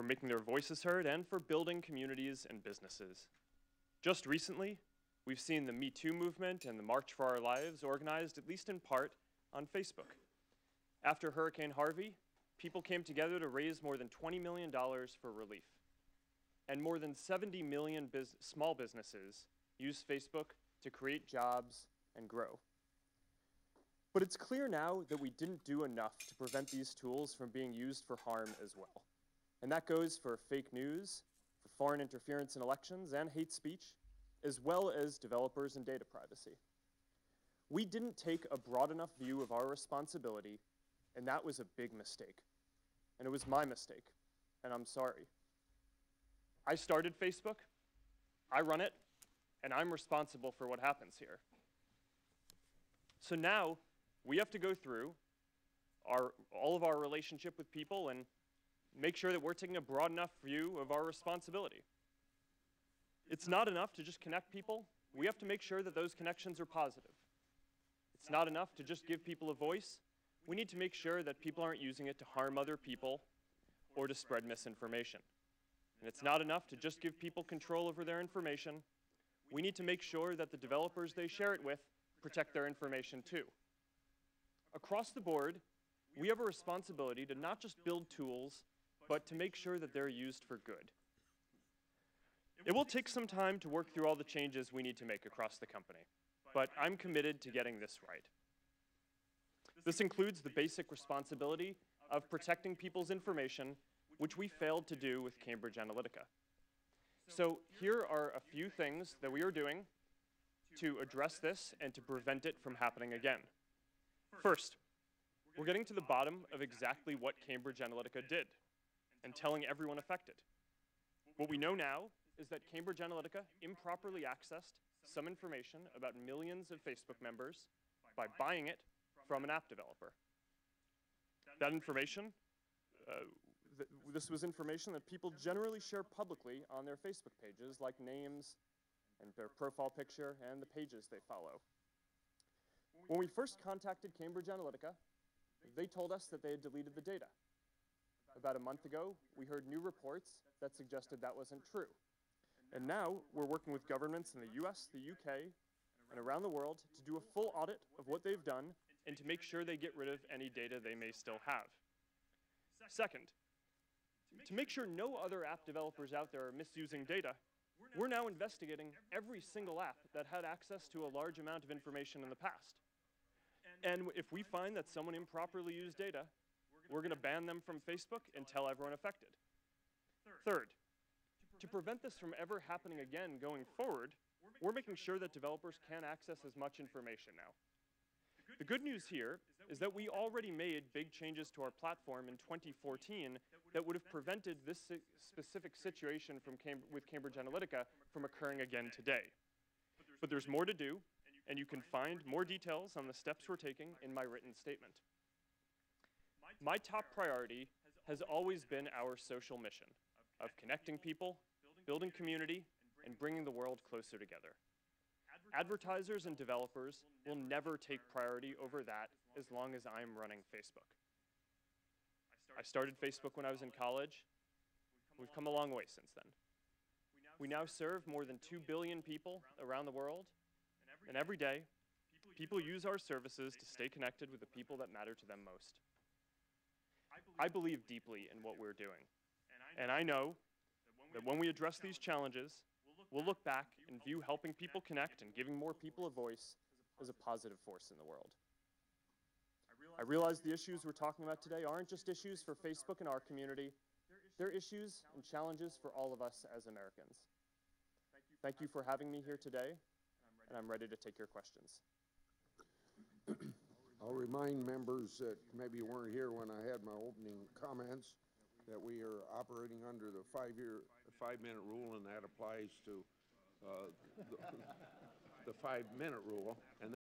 for making their voices heard, and for building communities and businesses. Just recently, we've seen the Me Too movement and the March for Our Lives organized, at least in part, on Facebook. After Hurricane Harvey, people came together to raise more than $20 million for relief. And more than 70 million small businesses use Facebook to create jobs and grow. But it's clear now that we didn't do enough to prevent these tools from being used for harm as well. And that goes for fake news, for foreign interference in elections, and hate speech, as well as developers and data privacy. We didn't take a broad enough view of our responsibility, and that was a big mistake. And it was my mistake, and I'm sorry. I started Facebook, I run it, and I'm responsible for what happens here. So now, we have to go through all of our relationship with people and make sure that we're taking a broad enough view of our responsibility. It's not enough to just connect people. We have to make sure that those connections are positive. It's not enough to just give people a voice. We need to make sure that people aren't using it to harm other people or to spread misinformation. And it's not enough to just give people control over their information. We need to make sure that the developers they share it with protect their information too. Across the board, we have a responsibility to not just build tools, but to make sure that they're used for good. It will take some time to work through all the changes we need to make across the company, but I'm committed to getting this right. This includes the basic responsibility of protecting people's information, which we failed to do with Cambridge Analytica. So here are a few things that we are doing to address this and to prevent it from happening again. First, we're getting to the bottom of exactly what Cambridge Analytica did and telling everyone affected. What we know now is that Cambridge Analytica improperly accessed some information about millions of Facebook members by buying it from an app developer. That information, this was information that people generally share publicly on their Facebook pages, like names, and their profile picture, and the pages they follow. When we first contacted Cambridge Analytica, they told us that they had deleted the data. About a month ago, we heard new reports that suggested that wasn't true. And now, we're working with governments in the US, the UK, and around the world to do a full audit of what they've done and to make sure they get rid of any data they may still have. Second, to make sure no other app developers out there are misusing data, we're now investigating every single app that had access to a large amount of information in the past. And if we find that someone improperly used data, we're going to ban them from Facebook and tell everyone affected. Third, to prevent this from ever happening again going forward, we're making sure that developers can access as much information now. The good news here is that we already made big changes to our platform in 2014 that would have prevented this specific situation with Cambridge Analytica from occurring again today. But there's more to do, and you can find more details on the steps we're taking in my written statement. My top priority has always been our social mission of connecting people, building community, and bringing the world closer together. Advertisers and developers will never take priority over that as long as I'm running Facebook. I started Facebook when I was in college. We've come a long way since then. We now serve more than 2 billion people around the world, and every day, people use our services to stay connected with the people that matter to them most. I believe deeply in what we're doing, and I know that when we address these challenges, we'll look back and view helping people connect and giving more people a voice as a positive force in the world. I realize the issues we're talking about today aren't just issues for Facebook and our community. They're issues and challenges for all of us as Americans. Thank you for having me here today, and I'm ready to take your questions. I'll remind members that maybe you weren't here when I had my opening comments that we are operating under the five-minute rule, and that applies to the 5-minute rule. And